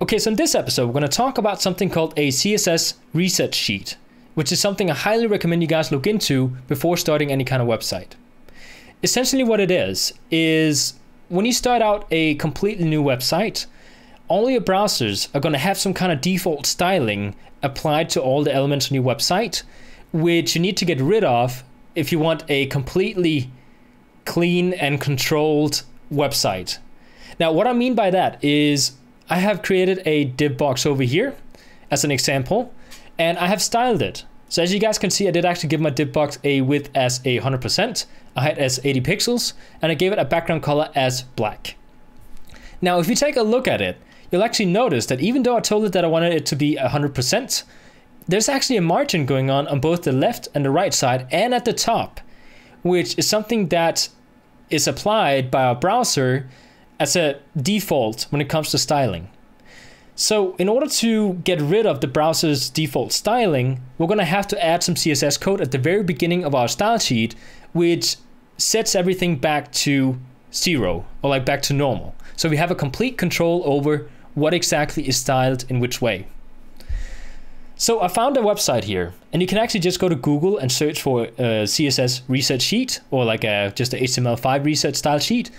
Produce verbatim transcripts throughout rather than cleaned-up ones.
Okay, so in this episode, we're going to talk about something called a C S S reset sheet, which is something I highly recommend you guys look into before starting any kind of website. Essentially what it is, is when you start out a completely new website, all your browsers are going to have some kind of default styling applied to all the elements on your website, which you need to get rid of if you want a completely clean and controlled website. Now, what I mean by that is I have created a div box over here as an example, and I have styled it. So as you guys can see, I did actually give my div box a width as one hundred percent, a height as eighty pixels, and I gave it a background color as black. Now, if you take a look at it, you'll actually notice that even though I told it that I wanted it to be one hundred percent, there's actually a margin going on on both the left and the right side and at the top, which is something that is applied by our browser as a default when it comes to styling. So in order to get rid of the browser's default styling, we're gonna have to add some C S S code at the very beginning of our style sheet, which sets everything back to zero, or like back to normal. So we have a complete control over what exactly is styled in which way. So I found a website here, and you can actually just go to Google and search for a C S S reset sheet, or like a, just a H T M L five reset style sheet.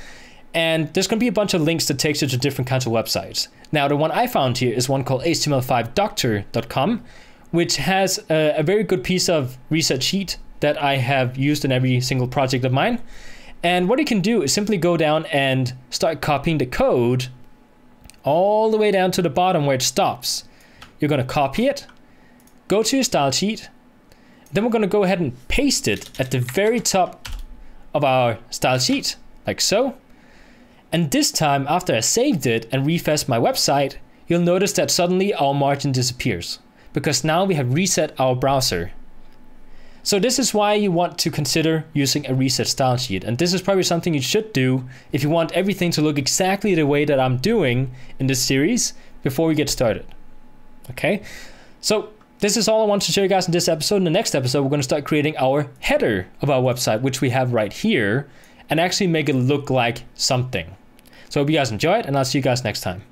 And there's going to be a bunch of links that takes you to different kinds of websites. Now, the one I found here is one called H T M L five Doctor dot com, which has a, a very good piece of reset sheet that I have used in every single project of mine. And what you can do is simply go down and start copying the code all the way down to the bottom where it stops. You're going to copy it, go to your style sheet, then we're going to go ahead and paste it at the very top of our style sheet, like so. And this time, after I saved it and refreshed my website, you'll notice that suddenly our margin disappears because now we have reset our browser. So this is why you want to consider using a reset style sheet. And this is probably something you should do if you want everything to look exactly the way that I'm doing in this series before we get started. Okay, so this is all I want to show you guys in this episode. In the next episode, we're going to start creating our header of our website, which we have right here, and actually make it look like something. So I hope you guys enjoyed, and I'll see you guys next time.